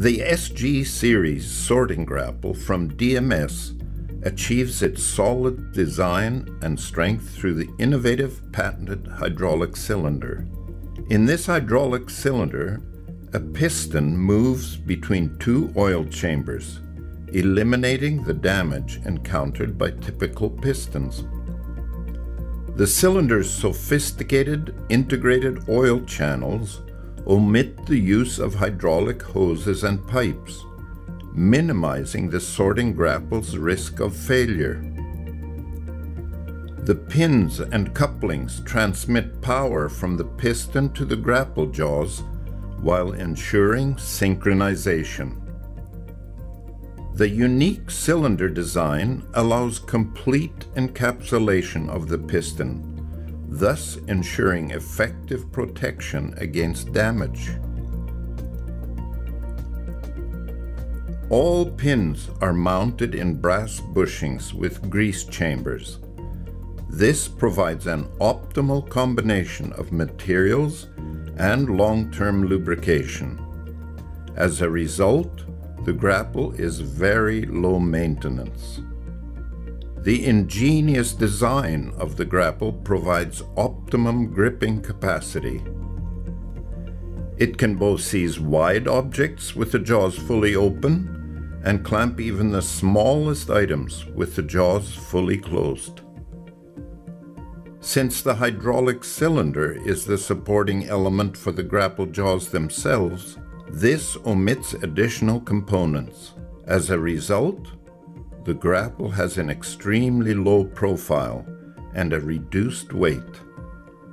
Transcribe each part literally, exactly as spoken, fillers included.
The S G series sorting grapple from D M S achieves its solid design and strength through the innovative patented hydraulic cylinder. In this hydraulic cylinder, a piston moves between two oil chambers, eliminating the damage encountered by typical pistons. The cylinder's sophisticated integrated oil channels omit the use of hydraulic hoses and pipes, minimizing the sorting grapple's risk of failure. The pins and couplings transmit power from the piston to the grapple jaws while ensuring synchronization. The unique cylinder design allows complete encapsulation of the piston, thus ensuring effective protection against damage. All pins are mounted in brass bushings with grease chambers. This provides an optimal combination of materials and long-term lubrication. As a result, the grapple is very low maintenance. The ingenious design of the grapple provides optimum gripping capacity. It can both seize wide objects with the jaws fully open and clamp even the smallest items with the jaws fully closed. Since the hydraulic cylinder is the supporting element for the grapple jaws themselves, this omits additional components. As a result, the grapple has an extremely low profile and a reduced weight.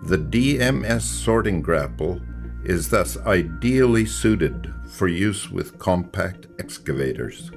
The D M S sorting grapple is thus ideally suited for use with compact excavators.